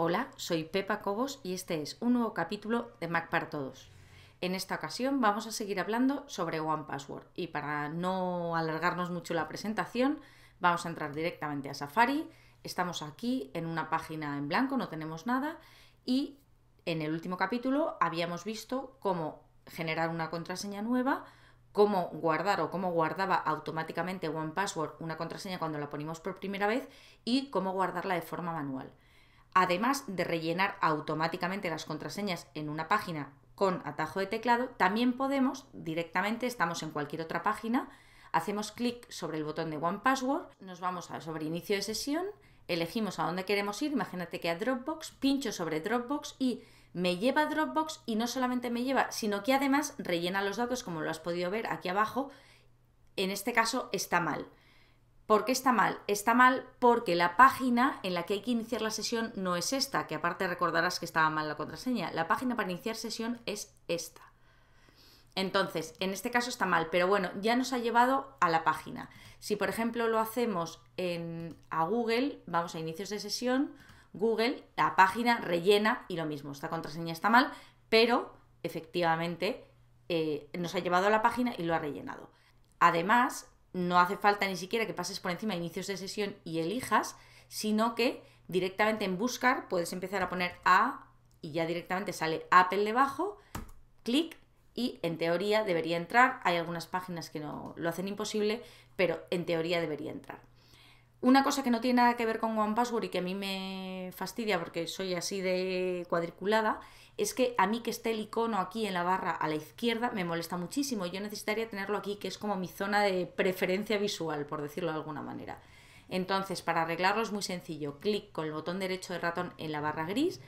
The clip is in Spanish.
Hola, soy Pepa Cobos y este es un nuevo capítulo de Mac para Todos. En esta ocasión vamos a seguir hablando sobre OnePassword y para no alargarnos mucho la presentación vamos a entrar directamente a Safari. Estamos aquí en una página en blanco, no tenemos nada y en el último capítulo habíamos visto cómo generar una contraseña nueva, cómo guardar o cómo guardaba automáticamente OnePassword una contraseña cuando la ponemos por primera vez y cómo guardarla de forma manual. Además de rellenar automáticamente las contraseñas en una página con atajo de teclado, también podemos directamente, estamos en cualquier otra página, hacemos clic sobre el botón de OnePassword, nos vamos a sobre inicio de sesión, elegimos a dónde queremos ir, imagínate que a Dropbox, pincho sobre Dropbox y me lleva a Dropbox y no solamente me lleva, sino que además rellena los datos, como lo has podido ver aquí abajo. En este caso está mal. ¿Por qué está mal? Está mal porque la página en la que hay que iniciar la sesión no es esta, que aparte recordarás que estaba mal la contraseña. La página para iniciar sesión es esta. Entonces, en este caso está mal, pero bueno, ya nos ha llevado a la página. Si por ejemplo lo hacemos a Google, vamos a inicios de sesión, Google, la página rellena y lo mismo, esta contraseña está mal, pero efectivamente nos ha llevado a la página y lo ha rellenado. Además, no hace falta ni siquiera que pases por encima de inicios de sesión y elijas, sino que directamente en buscar puedes empezar a poner A y ya directamente sale Apple debajo, clic y en teoría debería entrar. Hay algunas páginas que no lo hacen imposible, pero en teoría debería entrar. Una cosa que no tiene nada que ver con OnePassword y que a mí me fastidia porque soy así de cuadriculada es que a mí que esté el icono aquí en la barra a la izquierda me molesta muchísimo. Yo necesitaría tenerlo aquí, que es como mi zona de preferencia visual, por decirlo de alguna manera. Entonces, para arreglarlo es muy sencillo. Clic con el botón derecho del ratón en la barra gris